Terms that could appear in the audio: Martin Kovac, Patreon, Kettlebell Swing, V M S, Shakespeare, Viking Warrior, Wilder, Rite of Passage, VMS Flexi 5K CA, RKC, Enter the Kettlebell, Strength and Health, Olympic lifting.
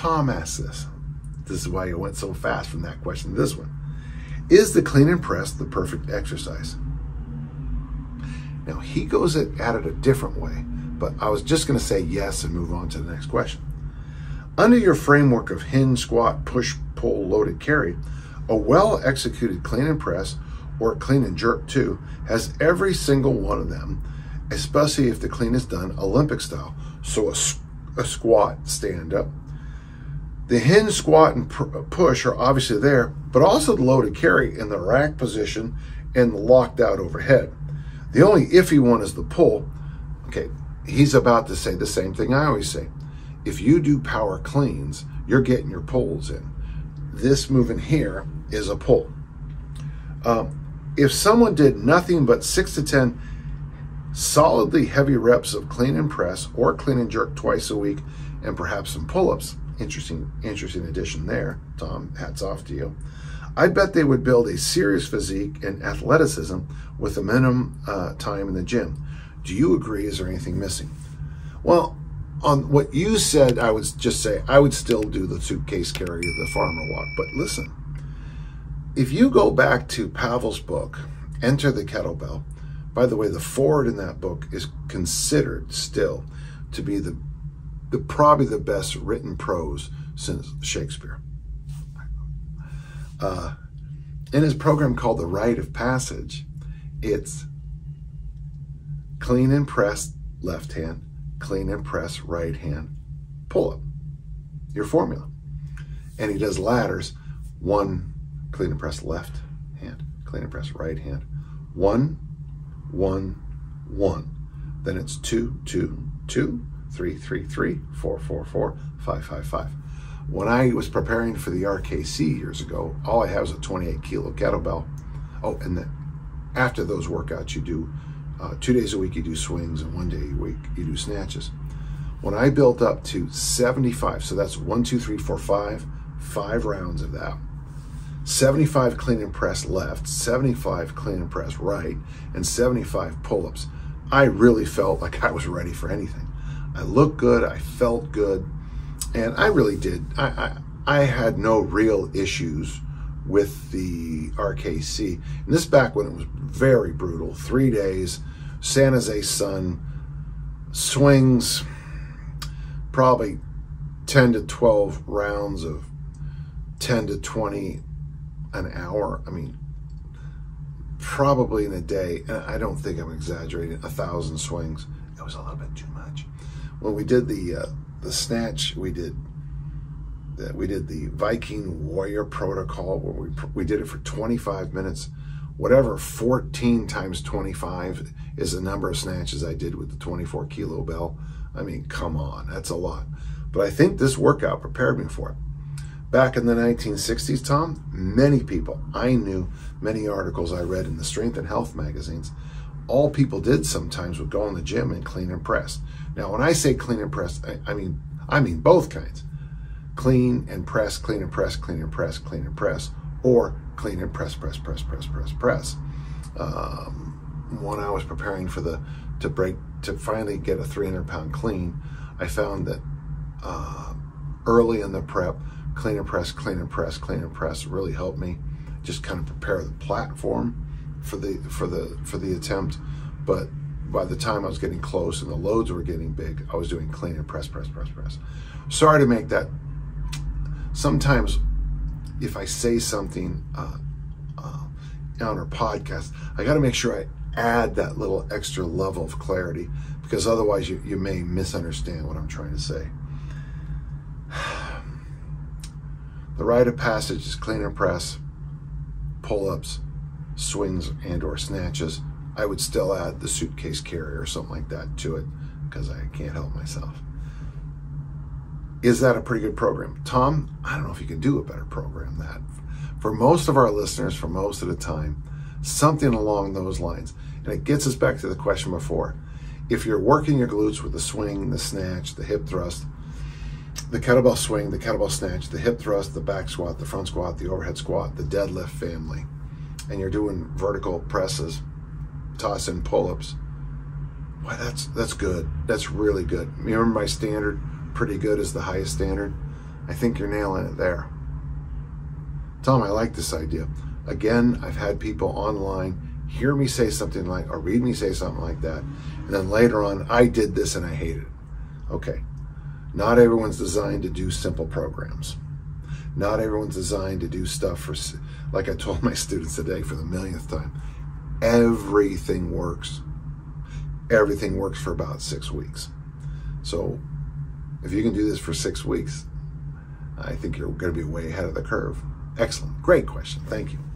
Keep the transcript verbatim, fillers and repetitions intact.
Tom asks this. This is why you went so fast from that question to this one. Is the clean and press the perfect exercise? Now, he goes at it a different way, but I was just going to say yes and move on to the next question. Under your framework of hinge, squat, push, pull, loaded carry, a well-executed clean and press, or clean and jerk too, has every single one of them, especially if the clean is done Olympic style, so a, a squat, stand up. The hinge, squat, and push are obviously there, but also the loaded carry in the rack position and the locked out overhead. The only iffy one is the pull. Okay, he's about to say the same thing I always say. If you do power cleans, you're getting your pulls in. This move in here is a pull. Um, if someone did nothing but six to ten solidly heavy reps of clean and press or clean and jerk twice a week and perhaps some pull-ups, interesting, interesting addition there, Tom, hats off to you. I bet they would build a serious physique and athleticism with a minimum uh, time in the gym. Do you agree? Is there anything missing? Well, on what you said, I would just say I would still do the suitcase carry, the farmer walk. But listen, if you go back to Pavel's book, Enter the Kettlebell, by the way, the forward in that book is considered still to be the, the probably the best written prose since Shakespeare. Uh, in his program called The Rite of Passage, it's clean and press left hand, clean and press right hand, pull up, your formula. And he does ladders, one, clean and press left hand, clean and press right hand, one, one, one. Then it's two, two, two, three, three, three, four, four, four, five, five, five. When I was preparing for the R K C years ago, all I had was a twenty-eight kilo kettlebell. Oh, and then after those workouts, you do uh, two days a week, you do swings, and one day a week, you do snatches. When I built up to seventy-five, so that's one, two, three, four, five, five rounds of that, seventy-five clean and press left, seventy-five clean and press right, and seventy-five pull-ups, I really felt like I was ready for anything. I looked good, I felt good. And I really did. I, I I had no real issues with the R K C. And this back when it was very brutal. Three days, San Jose sun, swings, probably ten to twelve rounds of ten to twenty an hour. I mean, probably in a day, and I don't think I'm exaggerating, a thousand swings. It was a little bit too much. When we did the... Uh, The snatch, we did that. We did the Viking Warrior protocol where we we did it for twenty-five minutes. Whatever fourteen times twenty-five is the number of snatches I did with the twenty-four kilo bell. I mean, come on, that's a lot. But I think this workout prepared me for it. Back in the nineteen sixties, Tom, many people I knew, many articles I read in the Strength and Health magazines, all people did sometimes would go in the gym and clean and press. Now, when I say clean and press, I, I mean I mean both kinds. Clean and press, clean and press, clean and press, clean and press, or clean and press, press, press, press, press, press. Um, when I was preparing for the, to break, to finally get a three hundred pound clean, I found that uh, early in the prep, clean and press, clean and press, clean and press really helped me just kind of prepare the platform for the for the for the attempt. But by the time I was getting close and the loads were getting big, I was doing clean and press, press, press, press. Sorry to make that. Sometimes if I say something uh, uh, on our podcast, I got to make sure I add that little extra level of clarity, because otherwise you, you may misunderstand what I'm trying to say. The rite of passage is clean and press, pull-ups, swings and or snatches. I would still add the suitcase carry or something like that to it, because I can't help myself. Is that a pretty good program? Tom, I don't know if you can do a better program than that. For most of our listeners, for most of the time, something along those lines. And it gets us back to the question before. If you're working your glutes with the swing, the snatch, the hip thrust, the kettlebell swing, the kettlebell snatch, the hip thrust, the back squat, the front squat, the overhead squat, the deadlift family, and you're doing vertical presses, toss and pull-ups, well, that's that's good. That's really good. Remember my standard, pretty good is the highest standard. I think you're nailing it there. Tom, I like this idea. Again, I've had people online hear me say something like, or read me say something like that, and then later on, I did this and I hate it. Okay, not everyone's designed to do simple programs. Not everyone's designed to do stuff for, like I told my students today for the millionth time, everything works. Everything works for about six weeks. So if you can do this for six weeks, I think you're going to be way ahead of the curve. Excellent. Great question. Thank you.